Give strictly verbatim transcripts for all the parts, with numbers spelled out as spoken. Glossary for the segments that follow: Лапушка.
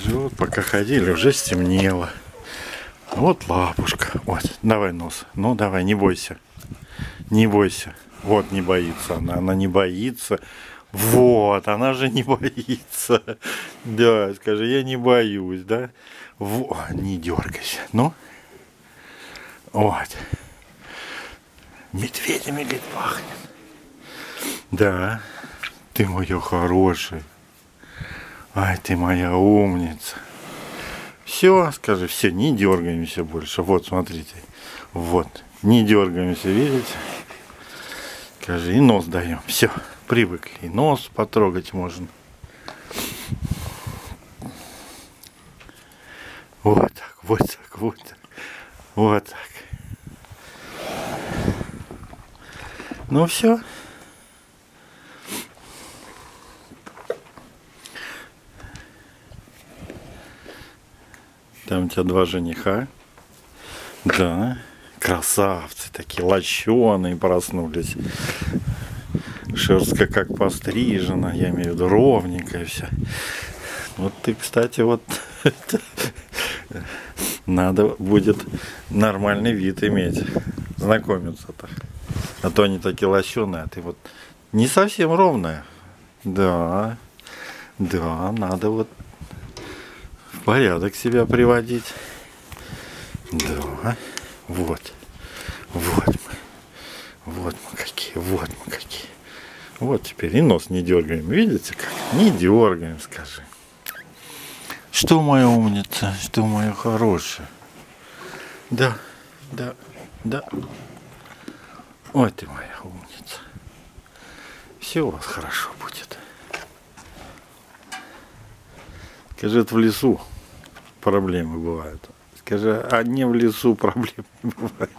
Скажи, вот пока ходили, уже стемнело. Вот лапушка. Вот, давай нос. Ну, давай, не бойся. Не бойся. Вот, не боится она. Она не боится. Вот, она же не боится. Да, скажи, я не боюсь, да? Во, не дергайся. Ну. Вот. Медведями, говорит, пахнет. Да. Ты моя хорошая. Ай, ты моя умница. Все, скажи, все, не дергаемся больше. Вот, смотрите. Вот. Не дергаемся, видите? Скажи, и нос даем. Все, привыкли. И нос потрогать можно. Вот так, вот так, вот так. Вот так. Ну все. Там у тебя два жениха. Да. Красавцы такие, лощеные проснулись. Шерстка как пострижена, я имею в виду ровненькая вся. Вот ты, кстати, вот надо будет нормальный вид иметь. Знакомиться-то. А то они такие лощеные, а ты вот не совсем ровная. Да. Да, надо вот порядок себя приводить. Да. Вот. Вот мы. Вот мы какие. Вот мы какие. Вот теперь и нос не дергаем. Видите как? Не дергаем, скажи. Что моя умница? Что моя хорошая? Да. Да. Да. Вот ты моя умница. Все у вас хорошо будет. Скажи, это в лесу проблемы бывают. Скажи, одни в лесу проблем не бывает.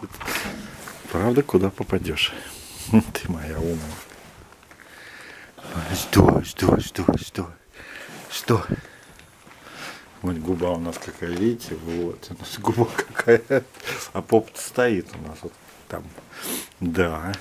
Правда, куда попадешь? Ты моя умная. Что, что, что, что? Что? Вот губа у нас какая, видите? Вот, у нас губа какая. А поп стоит у нас вот там. Да.